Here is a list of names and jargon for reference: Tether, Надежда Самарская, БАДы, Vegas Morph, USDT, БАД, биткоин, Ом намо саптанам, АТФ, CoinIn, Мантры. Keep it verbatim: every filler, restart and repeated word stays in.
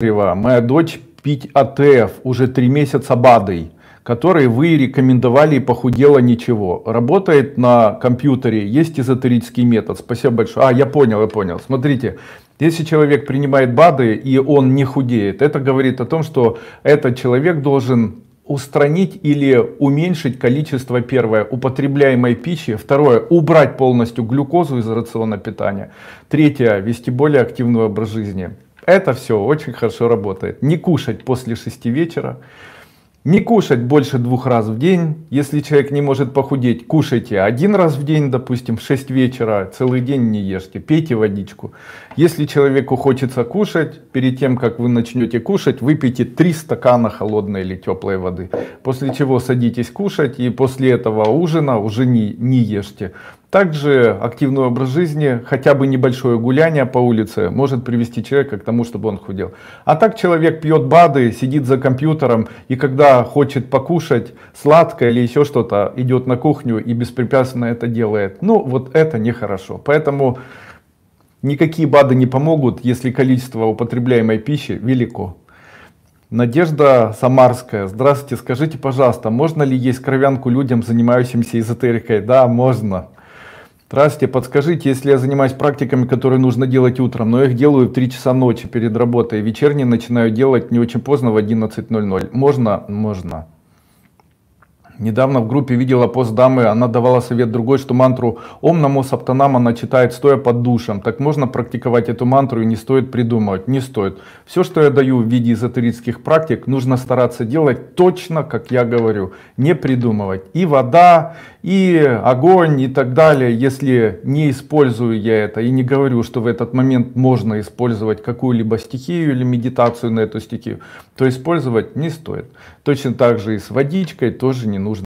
Моя дочь пить АТФ уже три месяца БАДой, которые вы рекомендовали, и похудела ничего. Работает на компьютере, есть эзотерический метод. Спасибо большое. А, я понял, я понял. Смотрите, если человек принимает БАДы и он не худеет, это говорит о том, что этот человек должен устранить или уменьшить количество, первое, употребляемой пищи, второе, убрать полностью глюкозу из рациона питания, третье, вести более активный образ жизни. Это все очень хорошо работает. Не кушать после шести вечера, не кушать больше двух раз в день. Если человек не может похудеть, кушайте один раз в день, допустим, в шесть вечера, целый день не ешьте, пейте водичку. Если человеку хочется кушать, перед тем, как вы начнете кушать, выпейте три стакана холодной или теплой воды. После чего садитесь кушать, и после этого ужина уже не, не ешьте. Также активный образ жизни, хотя бы небольшое гуляние по улице, может привести человека к тому, чтобы он худел. А так человек пьет БАДы, сидит за компьютером, и когда хочет покушать сладкое или еще что-то, идет на кухню и беспрепятственно это делает. Ну вот это нехорошо. Поэтому никакие БАДы не помогут, если количество употребляемой пищи велико. Надежда Самарская, здравствуйте, скажите, пожалуйста, можно ли есть кровянку людям, занимающимся эзотерикой? Да, можно. Здравствуйте, подскажите, если я занимаюсь практиками, которые нужно делать утром, но я их делаю в три часа ночи перед работой, вечерние начинаю делать не очень поздно, в одиннадцать ноль ноль. Можно? Можно. Недавно в группе видела пост дамы, она давала совет другой, что мантру «Ом намо саптанам» она читает стоя под душем. Так можно практиковать эту мантру и не стоит придумывать? Не стоит. Все, что я даю в виде эзотерических практик, нужно стараться делать точно, как я говорю, не придумывать. И вода, и огонь, и так далее. Если не использую я это и не говорю, что в этот момент можно использовать какую-либо стихию или медитацию на эту стихию, то использовать не стоит. Точно так же и с водичкой тоже не нужно.